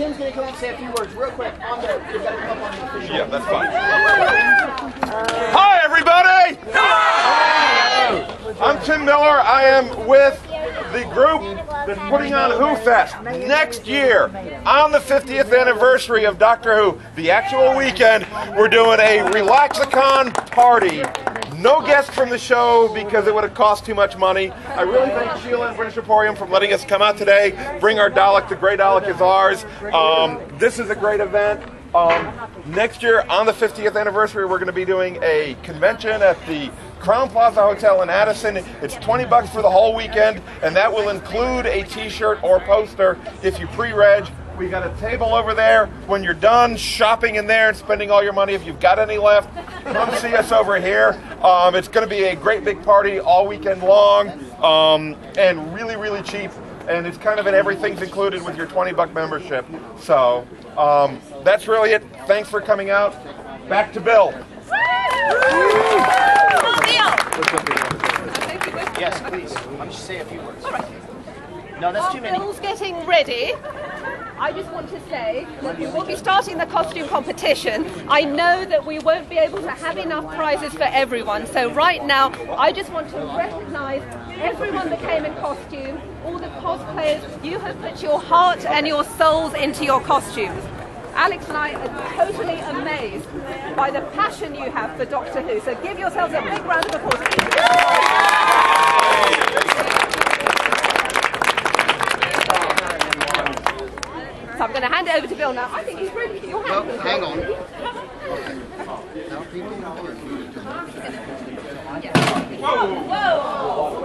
Tim's going to come up and say a few words real quick on there. You've got to come up on the official. Yeah, that's fine. Hi, everybody! Hi. I'm Tim Miller. I am with the group that's putting on WhoFest next year on the 50th anniversary of Doctor Who. The actual weekend, we're doing a Relaxicon party. No guests from the show because it would have cost too much money. I really thank Sheila and British Emporium for letting us come out today, bring our Dalek. The Grey Dalek is ours. This is a great event. Next year, on the 50th anniversary, we're going to be doing a convention at the Crown Plaza Hotel in Addison. It's $20 for the whole weekend, and that will include a t-shirt or poster if you pre-reg. We got a table over there. When you're done shopping in there and spending all your money, if you've got any left, come see us over here. It's going to be a great big party all weekend long, and really, really cheap. And it's kind of an everything's included with your $20 membership. So that's really it. Thanks for coming out. Back to Bill. Yes, please. Let me just say a few words. All right. No, that's too many. Bill's getting ready. I just want to say that we will be starting the costume competition. I know that we won't be able to have enough prizes for everyone, so right now I just want to recognise everyone that came in costume, all the cosplayers. You have put your heart and your souls into your costumes. Alex and I are totally amazed by the passion you have for Doctor Who, so give yourselves a big round of applause. So I'm going to hand it over to Bill now. I think he's ready. Your hand. Well, hang on. Whoa.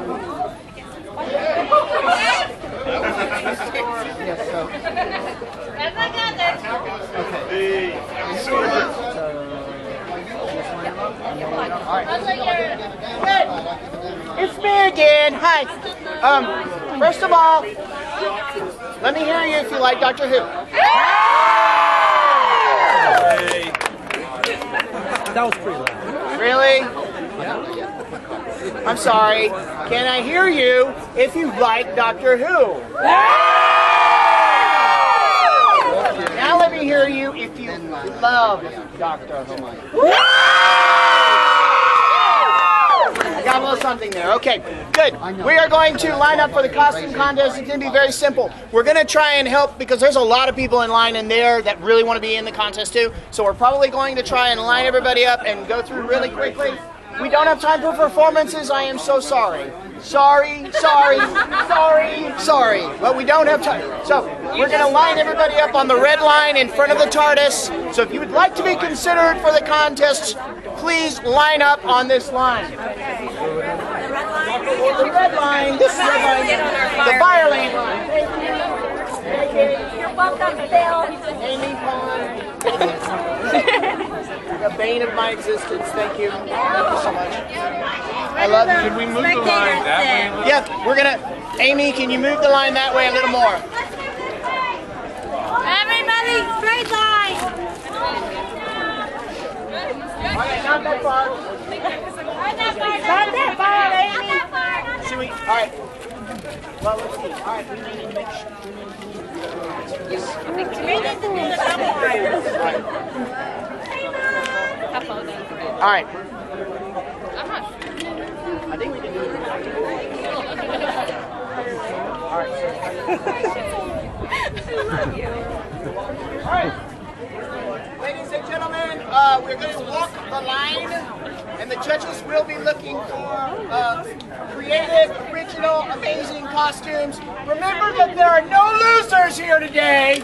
It's me again. Hi. First of all, let me hear you if you like Doctor Who. That was pretty loud. Really? I'm sorry. Can I hear you if you like Doctor Who? Now let me hear you if you love Doctor Who. Got a little something there. Okay, good. We are going to line up for the costume contest. It's going to be very simple. We're going to try and help because there's a lot of people in line in there that really want to be in the contest too. So we're probably going to try and line everybody up and go through really quickly. We don't have time for performances. I am so sorry. Sorry. But we don't have time. So we're going to line everybody up on the red line in front of the TARDIS. So if you would like to be considered for the contest, please line up on this line. The red line, this is the fire lane line. You're welcome, Bill. Amy Pond. The bane of my existence. Thank you. Thank you so much. I love you. Can we move the line that way? Yeah, we're gonna. Amy, can you move the line that way a little more? Everybody, straight line. All right, not that far. Not that far, Amy. Should we? All right. Well, let's see. All right, we need to make sure. All right. I think we can do it. All right. I love you. All right. Ladies and gentlemen, we're going to walk the line. And the judges will be looking for creative, original, amazing costumes. Remember that there are no losers here today.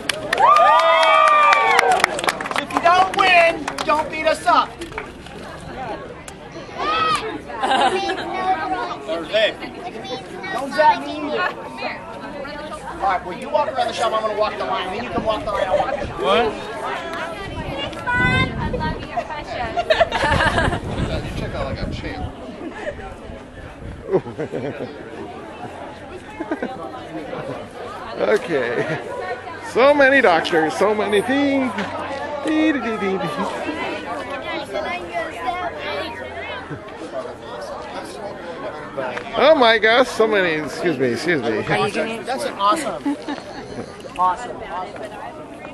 So if you don't win, don't beat us up. Hey. Don't zap me either. All right, well, you walk around the shop, I'm going to walk the line. Then you can walk the line. I'll walk the line. I love your fashion. Check out like a champ. Okay. So many doctors, so many things. Oh my gosh, so many. Excuse me. That's awesome. Awesome.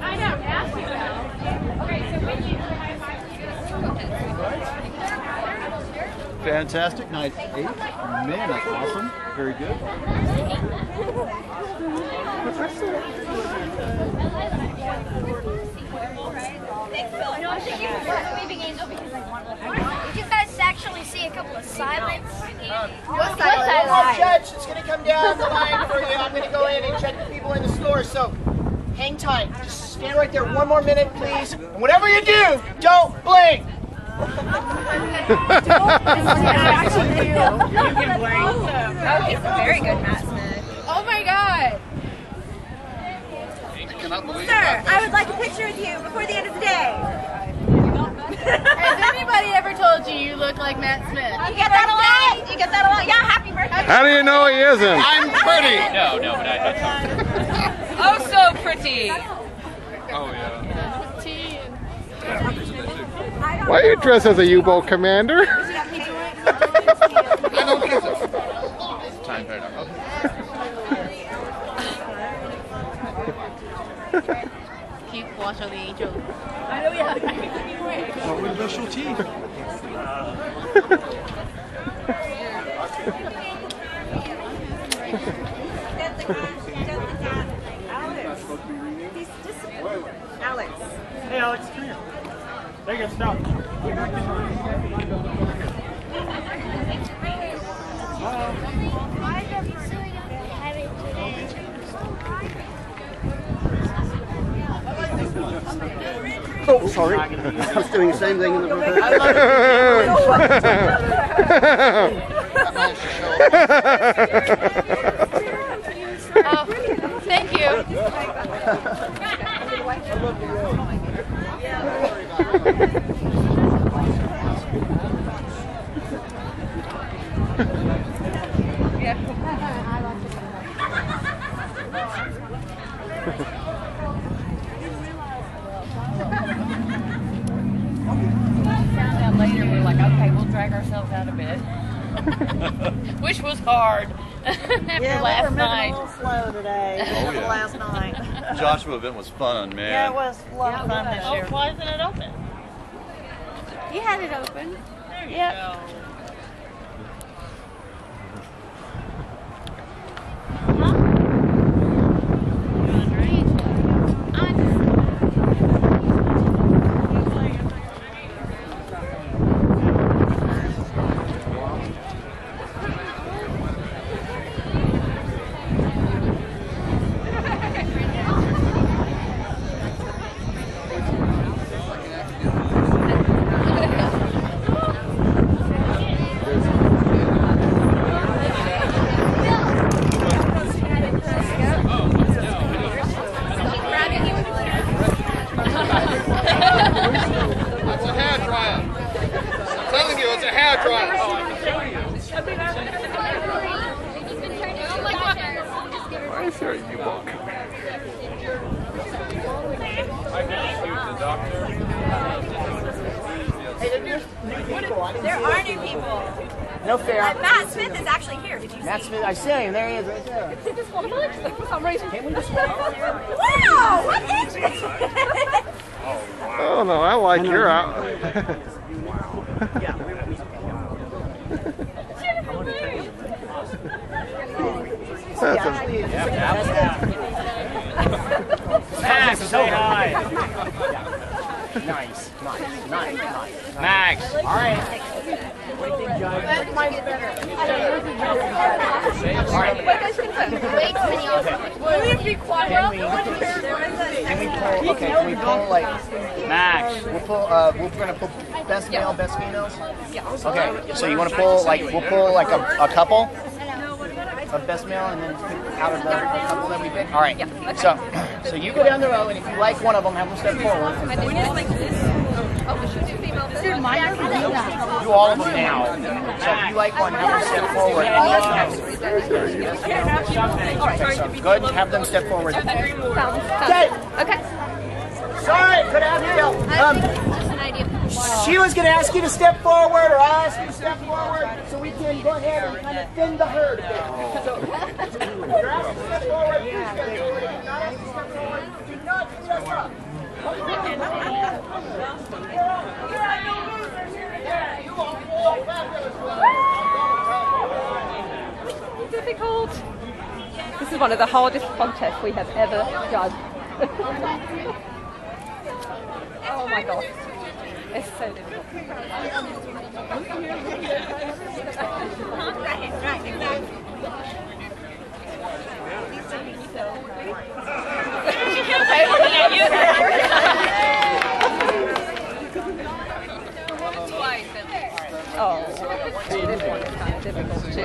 I know, Nashville. Okay, so we need to high-five. Fantastic night, 8. Man, that's awesome. Very good. Thanks, Bill. No, I'm thinking of Weeping Angel because I want to. Did you guys actually see a couple of silence? What silence? Oh, Judge, it's going to come down the line for you. I'm going to go in and check the people in the store, so hang tight. Just stand right there 1 more minute, please. And whatever you do, don't blink. You can blame. Oh, he's very good, Matt Smith. Oh my God. Sir, I would like a picture with you before the end of the day. Has anybody ever told you look like Matt Smith? You get that a lot? You get that a lot? Yeah, happy birthday. How do you know he isn't? I'm pretty. No, but I oh, so pretty. Oh, yeah. Pretty. Why are you dressed as a U-boat commander? I don't get it. Time right now. Keep watch on the angel. I know, yeah. What was your specialty? Alex. He's disciplined. Alex. Hey, Alex, come here. There you go, stop. Oh, sorry. I was doing the same thing in the room. Oh, thank you. Later we're like, okay, we'll drag ourselves out of bed, which was hard after last night. Yeah, we were moving a little slow today. Oh, yeah. Last night. Joshua event was fun, man. Yeah, it was a lot of fun this year. Oh, why isn't it open? You had it open. There you go. So you want to pull, like, we'll pull, like, a couple of best male and then pick out of the couple that we pick? All right. Yeah. Okay. So you go down the row, and if you like one of them, have them step forward. Do all of them now. So if you like one, have them step forward. So good, have them step forward. Okay. Sorry, good afternoon. She was going to ask you to step forward, or I asked you to step forward, so we can go ahead and kind of thin the herd a bit. So, you're asking This is one of the hardest contests we have ever done. Oh my gosh. It's so difficult. Right, exactly. Oh, this one is kind of difficult too.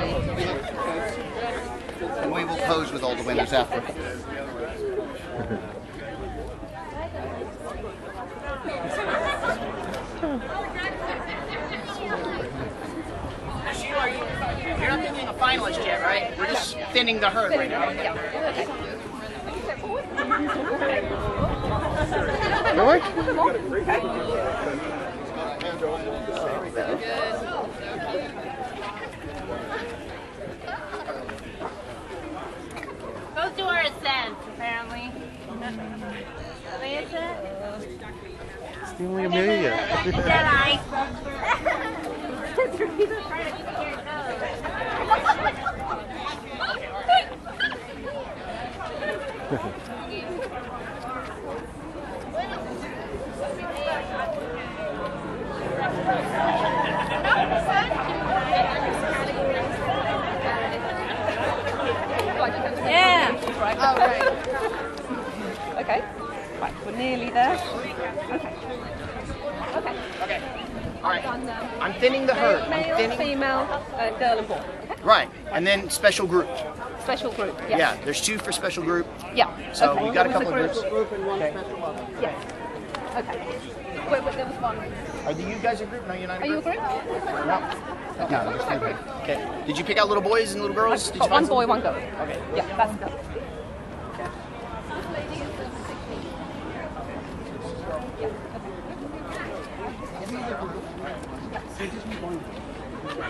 And we will pose with all the winners after. You're not thinking a finalist yet, right? We're just thinning the herd right now. Go to our ascent, apparently. Stealing Amelia. Yeah. Oh, right. Okay. Right, we're nearly there. Okay. Okay. Okay. All right. I'm thinning the herd. Male, female, girl, and boy. Okay? Right. And then special group. Special group. Yes. Yeah. There's two for special group. Yeah. So okay. You got a couple of groups. Group and one okay. Special one. Yes. Okay. Wait, there was one. Are you guys a group? No, you're not. Are you a group? No. No, just okay. Okay. Did you pick out little boys and little girls? Did you one boy, one girl. Okay. Yeah, that's good. Okay.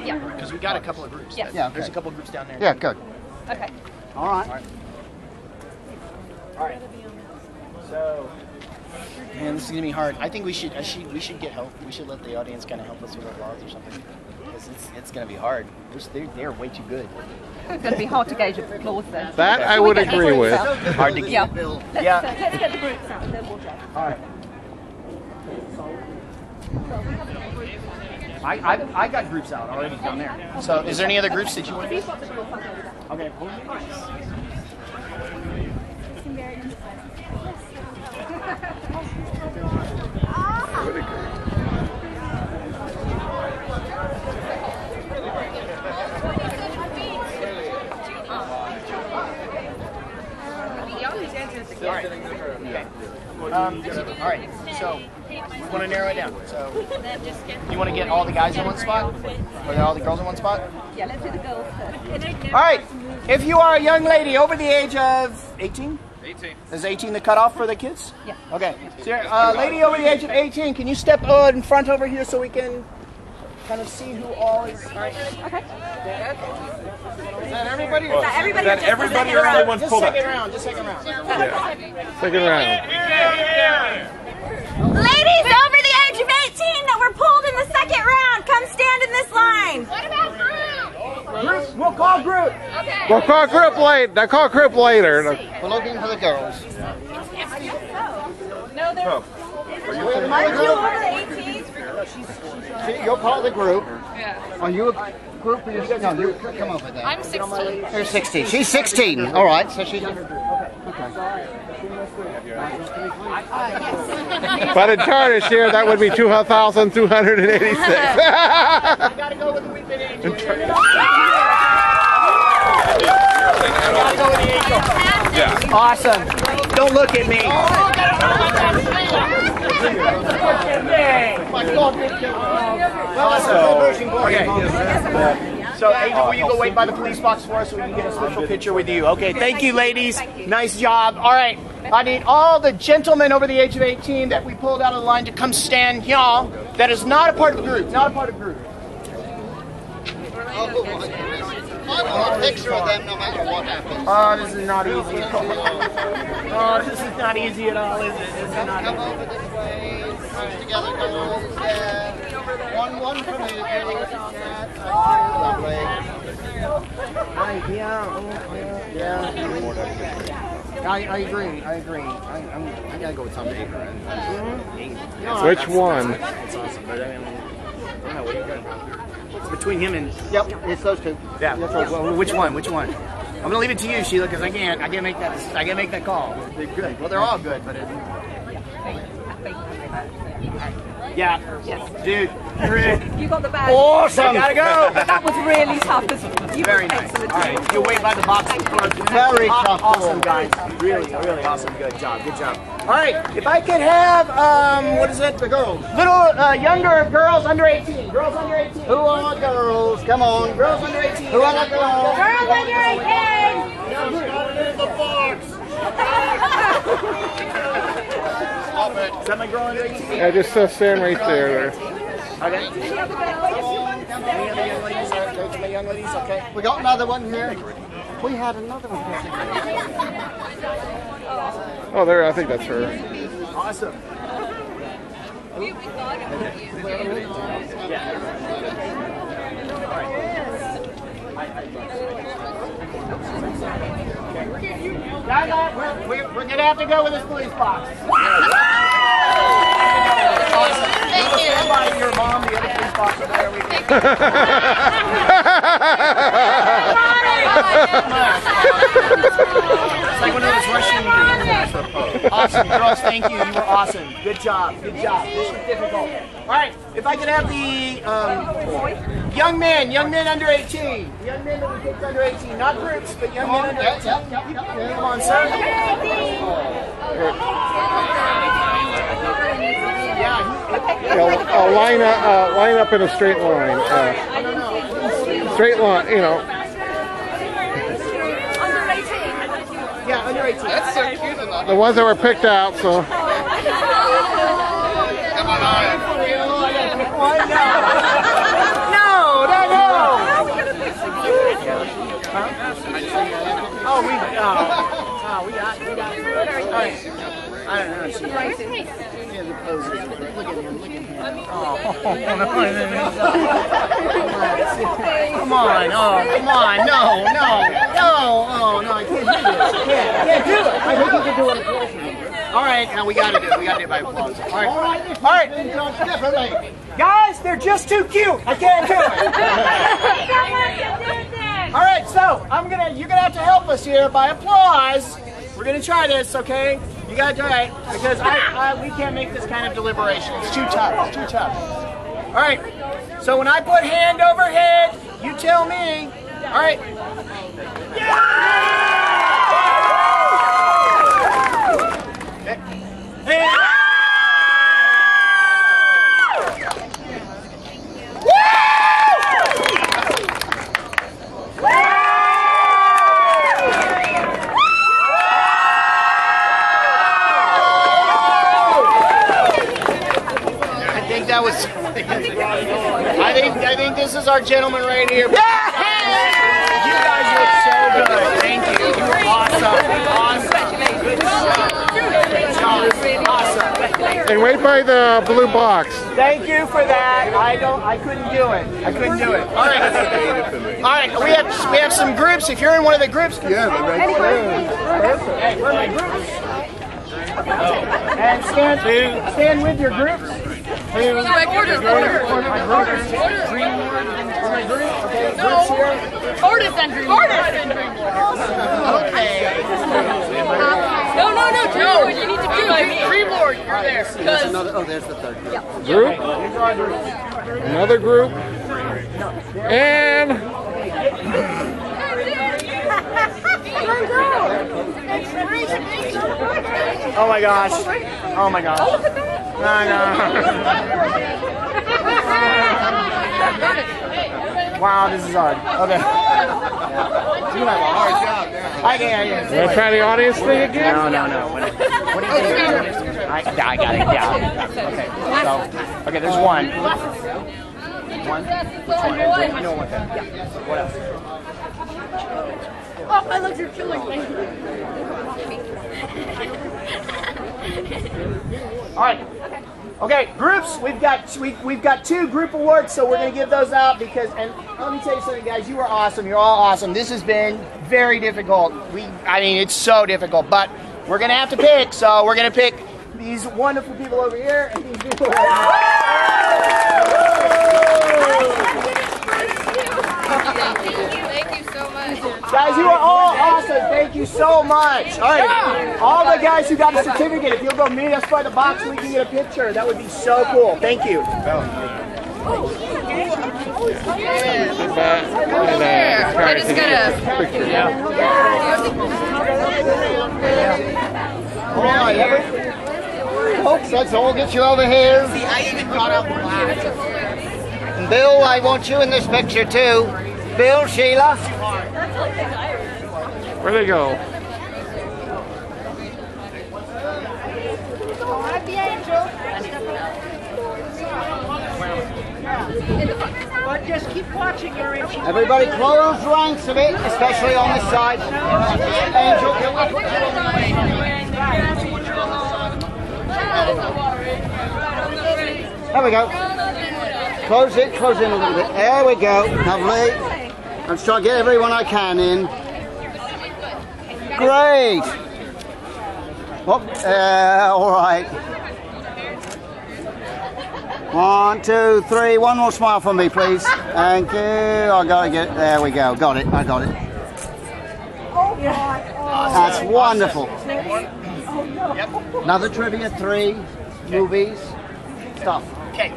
Yeah. Because we got a couple of groups. Yeah. Yeah okay. There's a couple of groups down there. Yeah. Good. Okay. All right. All right. All right. So. Man, this is gonna be hard. I think we should get help. We should let the audience kind of help us with our laws or something. It's going to be hard. They're way too good. It's going to be hard to gauge the applause there. That I would agree with. Hard to gauge. Yeah. Let's get the groups out and then we'll check. All right. I got groups out already down there. So is there any other groups that you want to use? Okay. Alright, okay. Alright, so we want to narrow it down. So you want to get all the guys in one spot? Or all the girls in one spot? Yeah, let's do the girls first. Alright, if you are a young lady over the age of 18? 18. Is 18 the cutoff for the kids? Yeah. Okay. So lady over the age of 18, can you step in front over here so we can kind of see who all is. Alright. Okay. Is that everybody? Well, is that everybody or only one pulled up? Just second round. Yeah. Second round. Ladies over the age of 18 that were pulled in the second round, come stand in this line. What about group? Group? We'll call group. Okay. We'll call group later. They'll call group later. We're looking for the girls. I guess so. No, there's. Are you over the 18? See, you'll call the group. Yeah. Are you a group? No, you come over there. I'm 16. You're 16. She's 16. All right. So she's. Okay. Yes. But in TARDIS here, that would be 2,286. I gotta go with the Weeping Angel. Yeah. Awesome. Don't look at me. Okay. So, Angel, will you go wait by the police box for us so we can get a special picture with you? Okay, thank you, ladies. Nice job. All right, I need all the gentlemen over the age of 18 that we pulled out of the line to come stand here. That is not a part of the group. Not a part of the group. I want a picture of them no matter what happens. Oh, this is not easy at all. Oh, this is not easy at all, is it? This is not easy. Come over this way. Come together, come over there. One from you. Yeah. I agree. I gotta go with Tom Baker. Which one? That's awesome. But I mean, I don't know what you're going to do. It's between him and... Yep, it's those two. Yeah. That's right. Well, which one? Which one? I'm going to leave it to you, Sheila, because I can't make that. I can't make that call. They're good. Well, they're all good, but. Yeah. Yes. Dude. You got the bag. Awesome. I gotta go. That was really tough. You very nice. All right. You wait by the box. Very tough. Awesome, guys. Really awesome. Good job. Good job. All right. If I could have what is it? The girls. Little younger girls under 18. Girls under 18. Who are girls? Come on. Girls under 18. Who are girls? Girls under 18. The box. Is that my girl under 18? I just saw Sam right there. Okay. Any other young ladies? Go to my young ladies. Okay. We got another one here. We had another one. Oh, there. I think that's her. Awesome. Guys, we're gonna have to go with this police box. Awesome. Thank you. Somebody, your mom, the other police box over there. It's like one of those Russian. Awesome, girls. Thank you. You were awesome. Good job. Good job. This was difficult. All right. If I could have the young men under 18. Young men that we picked under 18, not groups, but young men under 18. Come on, sir. Yeah, line up in a straight line. Straight line, you know. Under 18. Yeah, under 18. That's so cute. The ones that were picked out, so. Come on, I don't know. She look at him. Look at him. Oh, come on. Oh, come on. No. Oh, no. I can't do it. I can't do it. I think you can do it. All right. Now we got to do it. We got to do it by applause. All right. Guys, they're just too cute. I can't do it. All right. So you're going to have to help us here by applause. We're going to try this, okay? You gotta try it, because we can't make this kind of deliberation. It's too tough, it's too tough. All right, so when I put hand over head, you tell me. All right. Yeah! Yeah! I think this is our gentleman right here. Yeah! You guys look so good. Thank you. You were awesome. Awesome. And wait by the blue box. Thank you for that. I couldn't do it. All right. All right. We have some groups. If you're in one of the groups, yeah. Perfect. Hey, where are my groups? And stand with your groups. No, you need to do like Dream Lord, you're there. Oh, there's the third group. Yeah. Group? Another group. And... Oh my gosh. No. Wow, this is hard. Okay. You have a hard job there. I can't. Want to try the audience thing again? No. What do you think? I got it down. Okay. So, there's one. One. Which one? No one. What else? Oh, my legs are killing me. All right. Okay, groups. We've got two group awards, so we're gonna give those out because. And let me tell you something, guys. You are awesome. You're all awesome. This has been very difficult. I mean, it's so difficult. But we're gonna have to pick. So we're gonna pick these wonderful people over here and these people over here. Thank you so much. Guys, you are all awesome. Thank you so much. All right. All the guys who got a certificate, if you'll go meet us by the box, we can get a picture. That would be so cool. Thank you. I just got a picture. Folks, let's all get you over here. See, I even got up last. Bill, I want you in this picture too. Bill, Sheila. Where'd they go? Just keep watching your Angel. Everybody close ranks a bit, especially on this side. Angel, can we put that on? There we go. Close in a little bit. There we go. Lovely. I'm just trying to get everyone I can in. Great. All right. 1, 2, 3. One more smile for me, please. Thank you. I got to get. There we go. Got it. I got it. That's wonderful. Another trivia. 3 movies. Stop. Okay.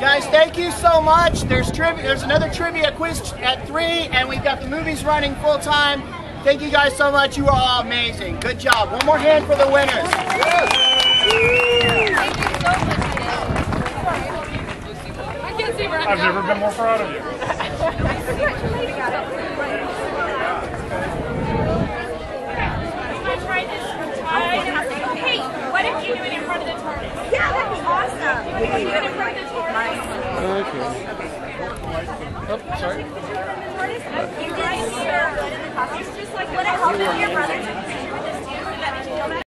Guys, thank you so much. There's another trivia quiz at 3, and we've got the movies running full time. Thank you guys so much. You are all amazing. Good job. One more hand for the winners. I've never been more proud of you. Hey, what if you do it in front of the TARDIS? Yeah, that'd be awesome. We can do it in front of the TARDIS. Okay. Oh, sorry. You did hear. It's just like what I hope your brother.